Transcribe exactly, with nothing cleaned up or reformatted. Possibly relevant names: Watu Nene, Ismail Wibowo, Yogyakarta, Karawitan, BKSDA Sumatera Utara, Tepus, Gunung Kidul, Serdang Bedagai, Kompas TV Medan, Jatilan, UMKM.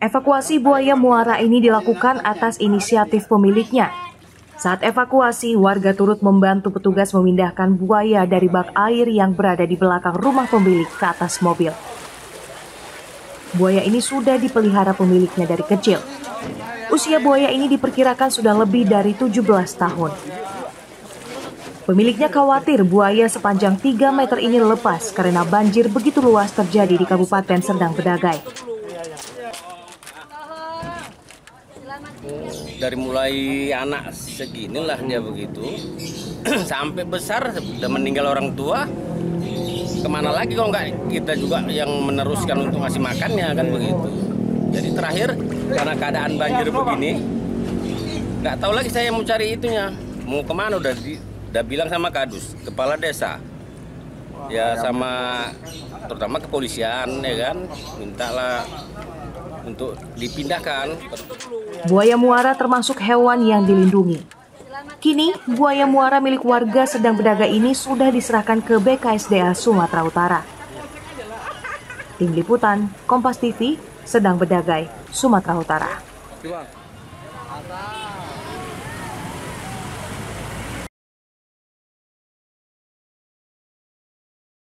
Evakuasi buaya muara ini dilakukan atas inisiatif pemiliknya. Saat evakuasi, warga turut membantu petugas memindahkan buaya dari bak air yang berada di belakang rumah pemilik ke atas mobil. Buaya ini sudah dipelihara pemiliknya dari kecil. Usia buaya ini diperkirakan sudah lebih dari tujuh belas tahun. Pemiliknya khawatir buaya sepanjang tiga meter ini lepas karena banjir begitu luas terjadi di Kabupaten Serdang Bedagai. Dari mulai anak seginilah dia begitu, sampai besar sudah meninggal orang tua, kemana lagi kalau nggak kita juga yang meneruskan untuk ngasih makannya, kan begitu. Jadi terakhir karena keadaan banjir begini, nggak tahu lagi saya mau cari itunya, mau kemana udah di Udah bilang sama Kadus, Kepala Desa, ya sama terutama kepolisian, ya kan, mintalah untuk dipindahkan. Buaya muara termasuk hewan yang dilindungi. Kini, buaya muara milik warga Serdang Bedagai ini sudah diserahkan ke B K S D A Sumatera Utara. Tim Liputan, Kompas T V, Serdang Bedagai, Sumatera Utara.